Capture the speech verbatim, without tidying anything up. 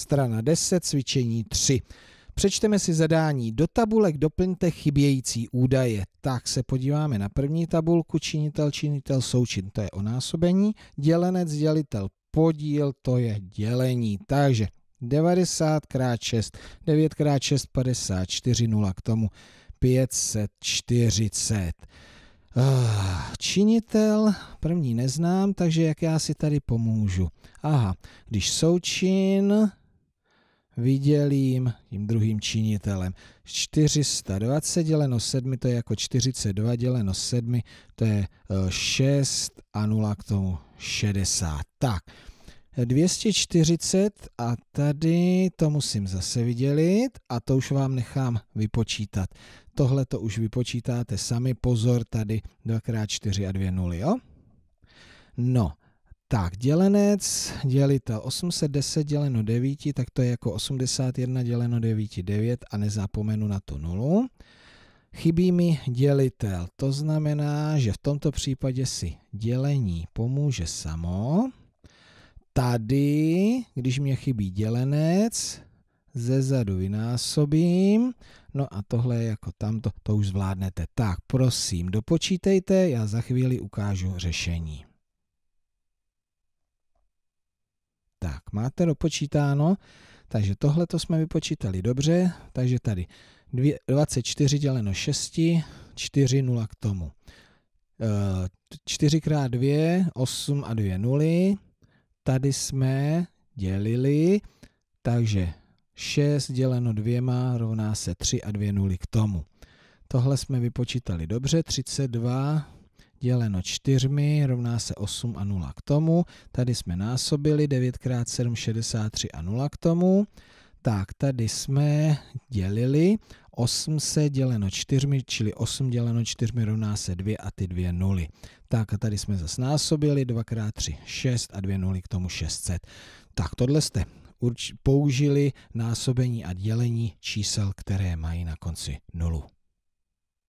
strana deset, cvičení tři. Přečteme si zadání. Do tabulek doplňte chybějící údaje. Tak se podíváme na první tabulku. Činitel, činitel, součin. To je o násobení. Dělenec, dělitel, podíl. To je dělení. Takže devadesát krát šest. devět krát šest, padesát čtyři. nula k tomu pět set čtyřicet. Činitel první neznám, takže jak já si tady pomůžu? Aha, když součin vydělím tím druhým činitelem. čtyři sta dvacet děleno sedm, to je jako čtyřicet dva, děleno sedm, to je šest a nula k tomu šedesát. Tak, dvě stě čtyřicet a tady to musím zase vydělit a to už vám nechám vypočítat. Tohle to už vypočítáte sami, pozor, tady dva krát čtyři a dvě nuly, jo? No, tak dělenec, dělitel osm set deset děleno devět, tak to je jako osmdesát jedna děleno devět, devět a nezapomenu na tu nulu. Chybí mi dělitel, to znamená, že v tomto případě si dělení pomůže samo. Tady, když mě chybí dělenec, zezadu vynásobím, no a tohle je jako tamto, to už zvládnete. Tak, prosím, dopočítejte, já za chvíli ukážu řešení. Tak, máte dopočítáno, takže tohle to jsme vypočítali dobře, takže tady dvacet čtyři děleno šest, čtyři, nula k tomu. čtyři krát dva, osm a dvě nuly. Tady jsme dělili, takže šest děleno dvěma rovná se tři a dvě nuly k tomu. Tohle jsme vypočítali dobře, třicet dva děleno čtyřmi rovná se osm a nula k tomu. Tady jsme násobili devět krát sedm, šedesát tři a nula k tomu. Tak, tady jsme dělili osm set děleno čtyři, čili osm děleno čtyři rovná se dvě a ty dvě nuly. Tak a tady jsme zase násobili dva krát tři, šest a dvě nuly k tomu šest set. Tak tohle jste použili násobení a dělení čísel, které mají na konci nulu.